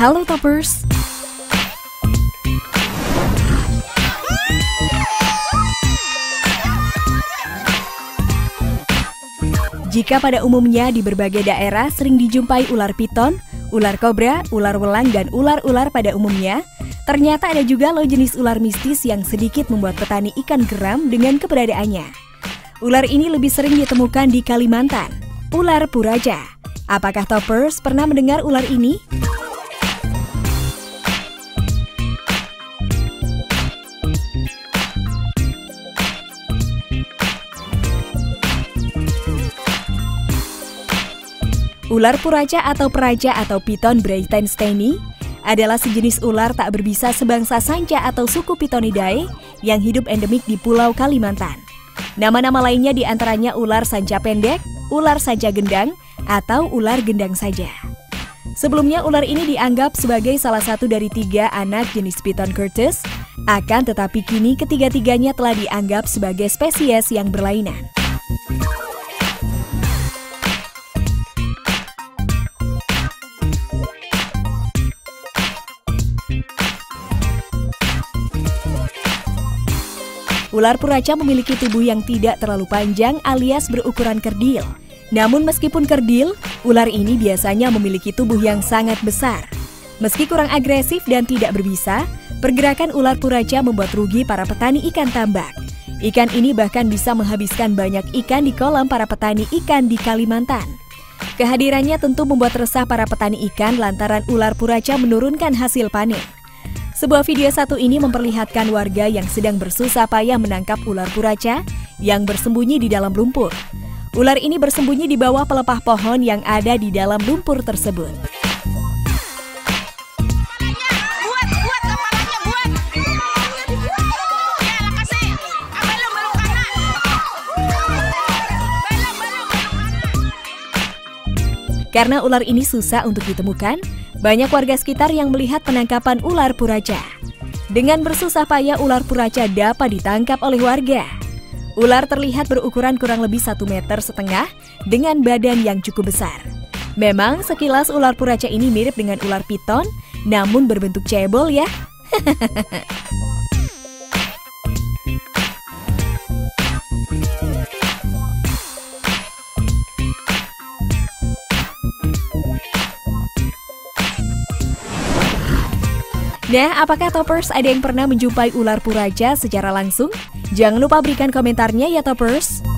Halo Toppers! Jika pada umumnya di berbagai daerah sering dijumpai ular piton, ular kobra, ular welang, dan ular-ular pada umumnya, ternyata ada juga loh jenis ular mistis yang sedikit membuat petani ikan geram dengan keberadaannya. Ular ini lebih sering ditemukan di Kalimantan, ular Puraca. Apakah Toppers pernah mendengar ular ini? Ular Puraca atau Piton Breitensteini adalah sejenis ular tak berbisa sebangsa sanca atau suku Pitonidae yang hidup endemik di Pulau Kalimantan. Nama-nama lainnya diantaranya ular sanca pendek, ular sanca gendang, atau ular gendang saja. Sebelumnya ular ini dianggap sebagai salah satu dari 3 anak jenis Piton Curtis, akan tetapi kini ketiga-tiganya telah dianggap sebagai spesies yang berlainan. Ular Puraca memiliki tubuh yang tidak terlalu panjang alias berukuran kerdil. Namun meskipun kerdil, ular ini biasanya memiliki tubuh yang sangat besar. Meski kurang agresif dan tidak berbisa, pergerakan ular Puraca membuat rugi para petani ikan tambak. Ikan ini bahkan bisa menghabiskan banyak ikan di kolam para petani ikan di Kalimantan. Kehadirannya tentu membuat resah para petani ikan lantaran ular Puraca menurunkan hasil panen. Sebuah video satu ini memperlihatkan warga yang sedang bersusah payah menangkap ular Puraca yang bersembunyi di dalam lumpur. Ular ini bersembunyi di bawah pelepah pohon yang ada di dalam lumpur tersebut. Karena ular ini susah untuk ditemukan, banyak warga sekitar yang melihat penangkapan ular Puraca. Dengan bersusah payah, ular Puraca dapat ditangkap oleh warga. Ular terlihat berukuran kurang lebih 1,5 meter dengan badan yang cukup besar. Memang sekilas ular Puraca ini mirip dengan ular piton, namun berbentuk cebol ya. Nah, apakah Toppers ada yang pernah menjumpai ular Puraca secara langsung? Jangan lupa berikan komentarnya ya Toppers!